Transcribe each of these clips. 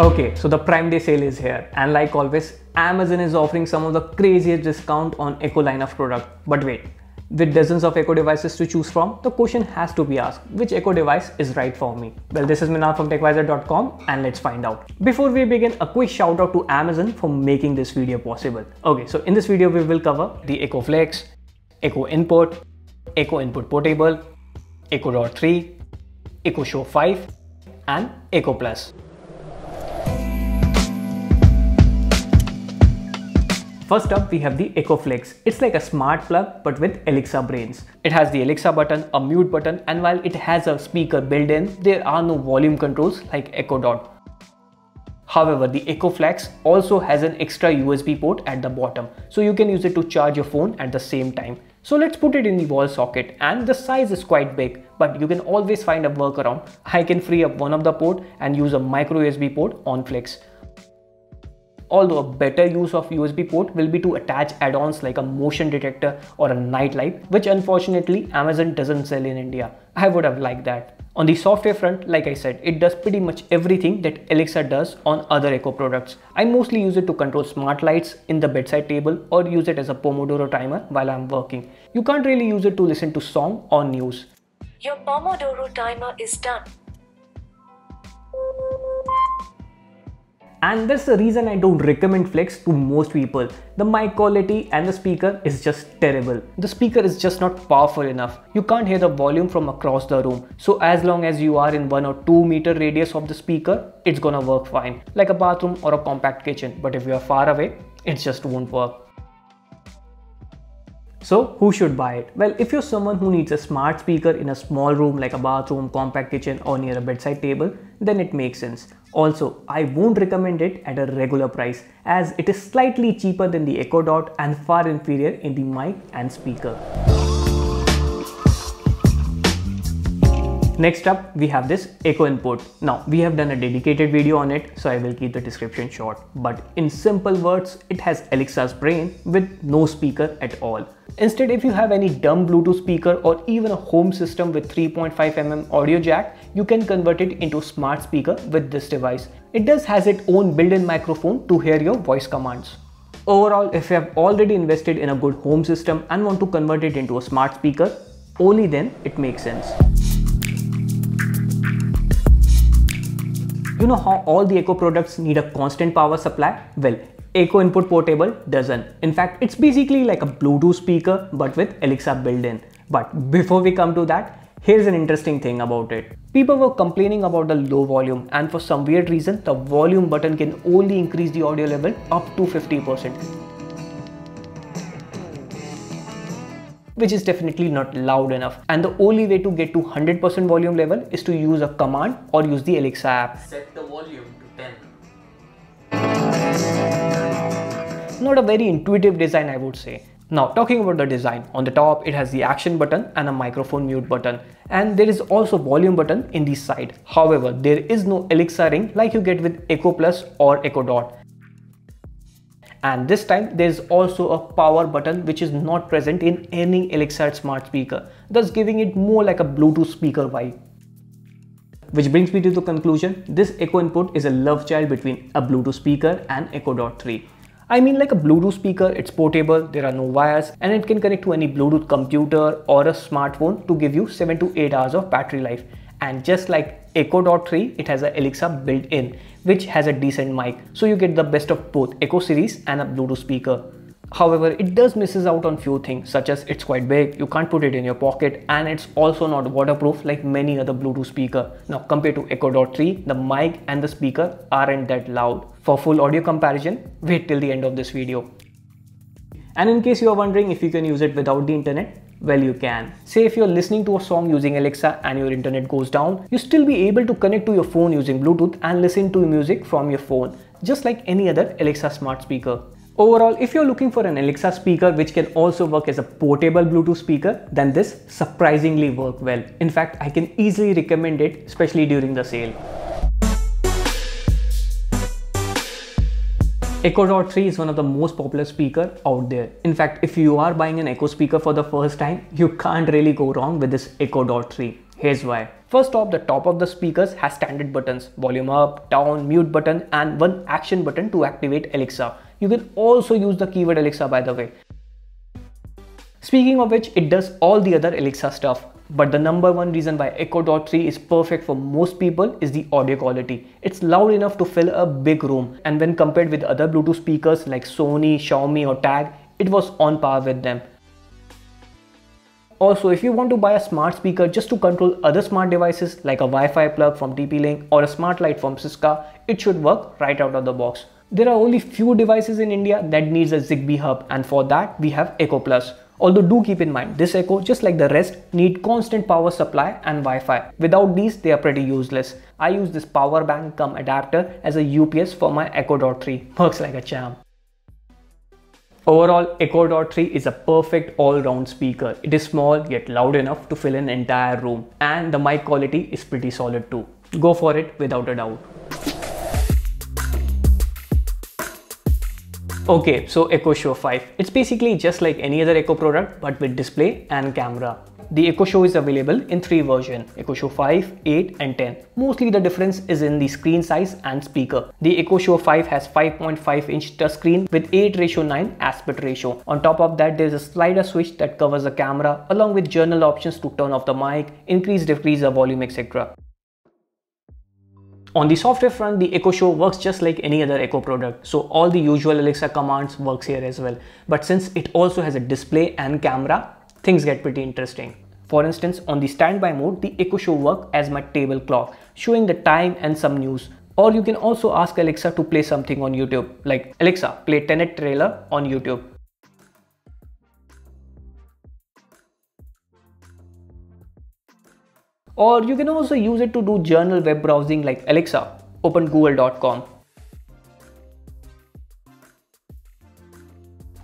Okay, so the Prime Day sale is here, and like always, Amazon is offering some of the craziest discount on Echo line of product. But wait, with dozens of Echo devices to choose from, the question has to be asked, which Echo device is right for me? Well, this is Minal from TechWiser.com, and let's find out. Before we begin, a quick shout out to Amazon for making this video possible. Okay, so in this video, we will cover the Echo Flex, Echo Input, Echo Input Portable, Echo Dot 3, Echo Show 5, and Echo Plus. First up, we have the Echo Flex. It's like a smart plug but with Alexa brains. It has the Alexa button, a mute button, and while it has a speaker built in, there are no volume controls like Echo Dot. However, the Echo Flex also has an extra USB port at the bottom, so you can use it to charge your phone at the same time. So let's put it in the wall socket, and the size is quite big, but you can always find a workaround. I can free up one of the ports and use a micro USB port on Flex. Although a better use of USB port will be to attach add-ons like a motion detector or a night light, which unfortunately Amazon doesn't sell in India. I would have liked that. On the software front, like I said, it does pretty much everything that Alexa does on other Echo products. I mostly use it to control smart lights in the bedside table or use it as a Pomodoro timer while I'm working. You can't really use it to listen to song or news. Your Pomodoro timer is done. And that's the reason I don't recommend Flex to most people. The mic quality and the speaker is just terrible. The speaker is just not powerful enough. You can't hear the volume from across the room. So as long as you are in 1 or 2 meter radius of the speaker, it's gonna work fine. Like a bathroom or a compact kitchen. But if you are far away, it just won't work. So who should buy it? Well, if you're someone who needs a smart speaker in a small room like a bathroom, compact kitchen, or near a bedside table, then it makes sense. Also, I won't recommend it at a regular price as it is slightly cheaper than the Echo Dot and far inferior in the mic and speaker. Next up, we have this Echo Input. Now, we have done a dedicated video on it, so I will keep the description short. But in simple words, it has Alexa's brain with no speaker at all. Instead, if you have any dumb Bluetooth speaker or even a home system with 3.5mm audio jack, you can convert it into a smart speaker with this device. It does has its own built-in microphone to hear your voice commands. Overall, if you have already invested in a good home system and want to convert it into a smart speaker, only then it makes sense. You know how all the Echo products need a constant power supply? Well, Echo Input Portable doesn't. In fact, it's basically like a Bluetooth speaker but with Alexa built-in. But before we come to that, here's an interesting thing about it. People were complaining about the low volume, and for some weird reason, the volume button can only increase the audio level up to 50%. Which is definitely not loud enough, and the only way to get to 100% volume level is to use a command or use the Alexa app. Set the volume to 10. Not a very intuitive design, I would say. Now, talking about the design, on the top it has the action button and a microphone mute button, and there is also volume button in the side. However, there is no Alexa ring like you get with Echo Plus or Echo Dot. And this time there is also a power button which is not present in any Alexa smart speaker, thus giving it more like a Bluetooth speaker vibe. Which brings me to the conclusion, this Echo Input is a love child between a Bluetooth speaker and Echo Dot 3. I mean, like a Bluetooth speaker, it's portable, there are no wires, and it can connect to any Bluetooth computer or a smartphone to give you 7 to 8 hours of battery life. And just like Echo Dot 3, it has an Alexa built in, which has a decent mic, so you get the best of both Echo series and a Bluetooth speaker. However, it does misses out on few things, such as it's quite big, you can't put it in your pocket, and it's also not waterproof like many other Bluetooth speaker. Now, compared to Echo Dot 3, the mic and the speaker aren't that loud. For full audio comparison, wait till the end of this video. And in case you are wondering if you can use it without the internet, well, you can. Say if you're listening to a song using Alexa and your internet goes down, you still be able to connect to your phone using Bluetooth and listen to music from your phone, just like any other Alexa smart speaker. Overall, if you're looking for an Alexa speaker which can also work as a portable Bluetooth speaker, then this surprisingly works well. In fact, I can easily recommend it, especially during the sale. Echo Dot 3 is one of the most popular speaker out there. In fact, if you are buying an Echo speaker for the first time, you can't really go wrong with this Echo Dot 3. Here's why. First off, the top of the speakers has standard buttons, volume up, down, mute button, and one action button to activate Alexa. You can also use the keyword Alexa, by the way. Speaking of which, it does all the other Alexa stuff. But the number one reason why Echo Dot 3 is perfect for most people is the audio quality. It's loud enough to fill a big room, and when compared with other Bluetooth speakers like Sony, Xiaomi or Tag, it was on par with them. Also, if you want to buy a smart speaker just to control other smart devices like a Wi-Fi plug from TP-Link or a smart light from Cisco, it should work right out of the box. There are only few devices in India that needs a Zigbee hub, and for that we have Echo Plus. Although do keep in mind, this Echo, just like the rest, need constant power supply and Wi-Fi. Without these, they are pretty useless. I use this power bank cum adapter as a UPS for my Echo Dot 3. Works like a charm. Overall, Echo Dot 3 is a perfect all-round speaker. It is small yet loud enough to fill an entire room, and the mic quality is pretty solid too. Go for it without a doubt. Okay, so Echo Show 5. It's basically just like any other Echo product, but with display and camera. The Echo Show is available in three versions: Echo Show 5, 8 and 10. Mostly the difference is in the screen size and speaker. The Echo Show 5 has 5.5-inch touchscreen with 8:9 aspect ratio. On top of that, there's a slider switch that covers the camera, along with journal options to turn off the mic, increase, decrease the volume, etc. On the software front, the Echo Show works just like any other Echo product, so all the usual Alexa commands works here as well. But since it also has a display and camera, things get pretty interesting. For instance, on the standby mode, the Echo Show works as my table clock, showing the time and some news. Or you can also ask Alexa to play something on YouTube, like Alexa, play Tenet trailer on YouTube. Or you can also use it to do general web browsing like Alexa, open google.com.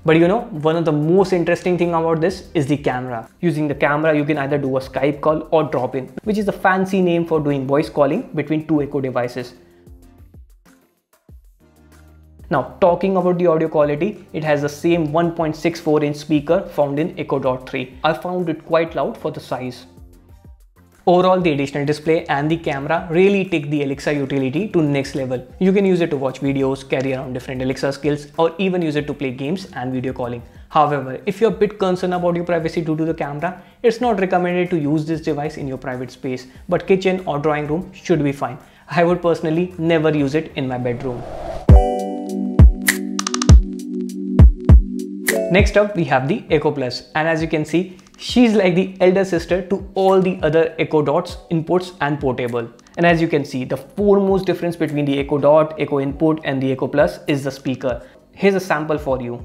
But you know, one of the most interesting thing about this is the camera. Using the camera, you can either do a Skype call or drop-in, which is a fancy name for doing voice calling between two Echo devices. Now, talking about the audio quality, it has the same 1.64-inch speaker found in Echo Dot 3. I found it quite loud for the size. Overall, the additional display and the camera really take the Alexa utility to next level. You can use it to watch videos, carry around different Alexa skills, or even use it to play games and video calling. However, if you're a bit concerned about your privacy due to the camera, it's not recommended to use this device in your private space, but kitchen or drawing room should be fine. I would personally never use it in my bedroom. Next up, we have the Echo Plus, and as you can see, she's like the elder sister to all the other Echo Dots, Inputs and Portable. And as you can see, the foremost difference between the Echo Dot, Echo Input and the Echo Plus is the speaker. Here's a sample for you.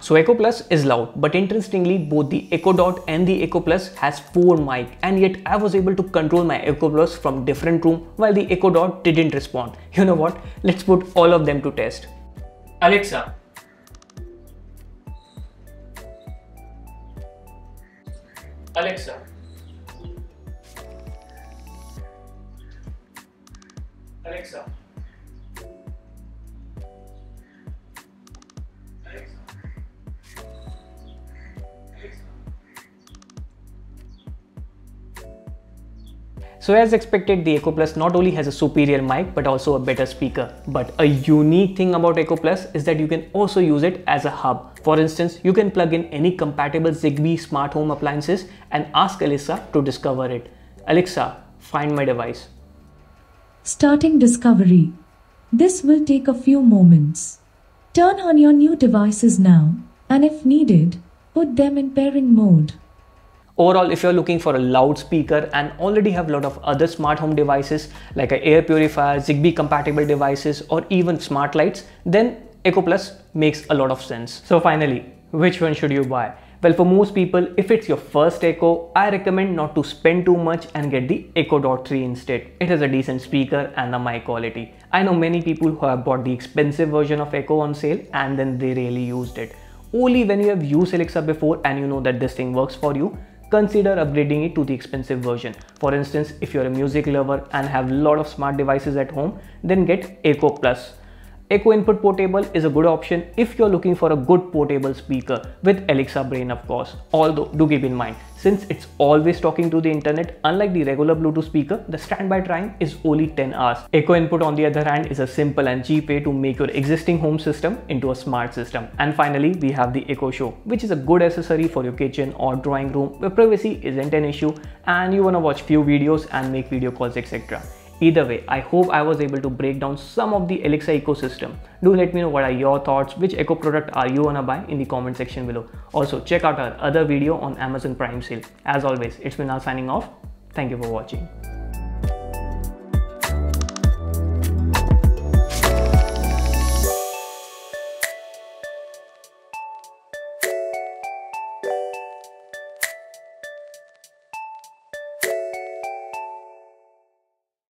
So Echo Plus is loud, but interestingly, both the Echo Dot and the Echo Plus has 4 mic, and yet I was able to control my Echo Plus from different room while the Echo Dot didn't respond. You know what? Let's put all of them to test. Alexa, Alexa, Alexa, Alexa. So as expected, the Echo Plus not only has a superior mic but also a better speaker. But a unique thing about Echo Plus is that you can also use it as a hub. For instance, you can plug in any compatible Zigbee smart home appliances and ask Alexa to discover it. Alexa, find my device. Starting discovery. This will take a few moments. Turn on your new devices now, and if needed, put them in pairing mode. Overall, if you're looking for a loudspeaker and already have a lot of other smart home devices like an air purifier, Zigbee compatible devices or even smart lights, then Echo Plus makes a lot of sense. So finally, Which one should you buy? Well, for most people, if it's your first Echo, I recommend not to spend too much and get the Echo Dot 3 instead. It has a decent speaker and the mic quality. I know many people who have bought the expensive version of Echo on sale and then they really used it. Only when you have used Alexa before and you know that this thing works for you, consider upgrading it to the expensive version. For instance, if you're a music lover and have a lot of smart devices at home, then get Echo Plus. Echo Input Portable is a good option if you're looking for a good portable speaker with Alexa brain, of course. Although, do keep in mind, since it's always talking to the internet, unlike the regular Bluetooth speaker, the standby time is only 10 hours. Echo Input, on the other hand, is a simple and cheap way to make your existing home system into a smart system. And finally, we have the Echo Show, which is a good accessory for your kitchen or drawing room where privacy isn't an issue and you want to watch few videos and make video calls, etc. Either way, I hope I was able to break down some of the Alexa ecosystem. Do let me know what are your thoughts, which Echo product are you gonna buy in the comment section below. Also, check out our other video on Amazon Prime sale. As always, it's Minal signing off. Thank you for watching.